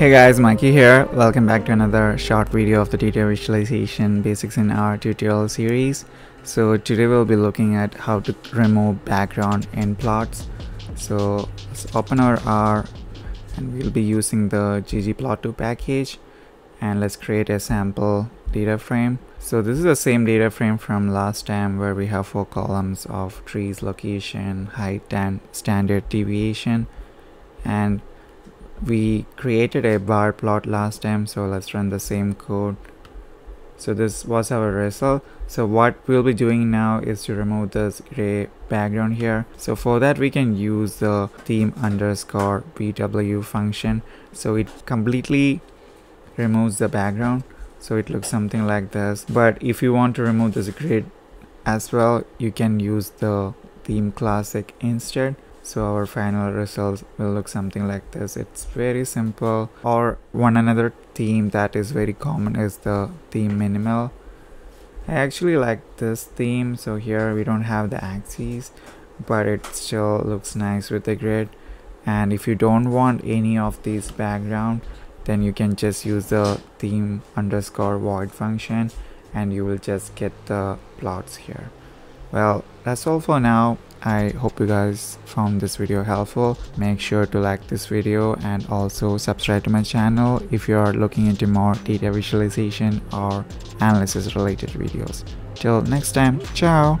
Hey guys, Mikey here. Welcome back to another short video of the detail visualization basics in R tutorial series. So today we'll be looking at how to remove background in plots. So let's open our R and we'll be using the ggplot2 package, and let's create a sample data frame. So this is the same data frame from last time where we have four columns of trees, location, height, and standard deviation, and we created a bar plot last time. So let's run the same code. So this was our result. So what we'll be doing now is to remove this gray background here. So for that we can use the theme_bw function. So it completely removes the background, so it looks something like this. But if you want to remove this grid as well, you can use the theme classic instead. So our final results will look something like this. It's very simple. Or one another theme that is very common is the theme minimal. I actually like this theme. So here we don't have the axes, but it still looks nice with the grid. And if you don't want any of these background, then you can just use the theme_void function and you will just get the plots here. Well, that's all for now. I hope you guys found this video helpful. Make sure to like this video and also subscribe to my channel if you are looking into more data visualization or analysis related videos. Till next time, ciao.